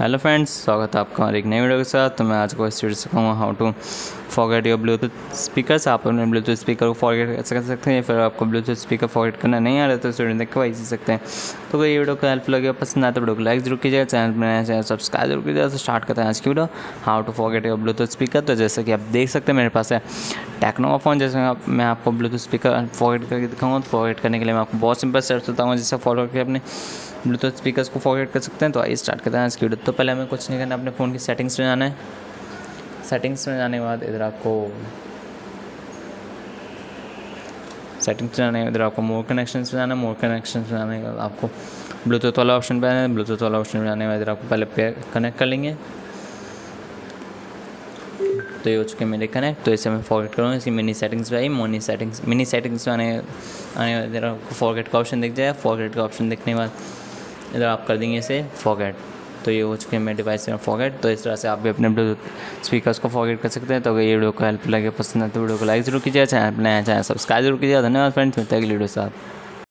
Hello friends, स्वागत है आपका हमारे एक नई वीडियो के साथ। तो मैं आज को इस वीडियो सिखाऊंगा how to forget your Bluetooth speakers. आप अपने ब्लूटूथ स्पीकर को फॉरगेट कर सकते हैं, या फिर आपको ब्लूटूथ स्पीकर फॉरगेट करना नहीं आ रहा तो स्टूडेंट देख के सीख सकते हैं। तो अगर ये वीडियो का हेल्पफुल लगे, पसंद आए तो वीडियो को लाइक जरूर कीजिएगा, चैनल में नया चैनल सब्सक्राइब जरूर कीजिएगा। तो स्टार्ट करते हैं आज की video how to forget your Bluetooth speaker. तो जैसे कि आप देख सकते हैं मेरे पास है टेक्नोवा फ़ोन। जैसे मैं आपको ब्लूटूथ स्पीकर फॉरगेट करके दिखाऊंगा। तो फॉरगेट करने के लिए मैं आपको बहुत सिंपल स्टेप्स बताऊंगा जिससे फॉरगेट करके अपने ब्लूटूथ स्पीकर्स को फॉरगेट कर सकते हैं। तो आइए स्टार्ट करते हैं आज की वीडियो। तो पहले हमें कुछ नहीं करना, अपने फ़ोन की सेटिंग्स में जाना है। सेटिंग्स में जाने के बाद इधर आपको मोर कनेक्शंस में जाना है। मोर कनेक्शंस में जाने के बाद आपको ब्लूटूथ वाला ऑप्शन पर आना है। ब्लूटूथ वाला ऑप्शन में जाने के बाद इधर आपको पहले पेयर कनेक्ट कर लेंगे। तो ये हो चुके मेरे कनेक्ट। तो इसे मैं फॉरगेट करूँगा। इसकी मिनी सेटिंग्स पे आई। मिनी सेटिंग्स में आने के बाद आपको फॉरगेट का ऑप्शन दिख जाए। फॉरगेट का ऑप्शन दिखने के बाद इधर आप कर देंगे इसे फॉरगेट। तो ये हो चुके मेरे डिवाइस में फॉरगेट। तो इस तरह से आप भी अपने ब्लूटूथ स्पीकर्स को फॉरगेट कर सकते हैं। तो अगर ये वीडियो को हेल्प लगे, पसंद आए तो वीडियो को लाइक जरूर कीजिए, चैनल पर नया चैनल सब्सक्राइब जरूर कीजिए। धन्यवाद फ्रेंड्स, मिलते हैं अगली वीडियो साथ।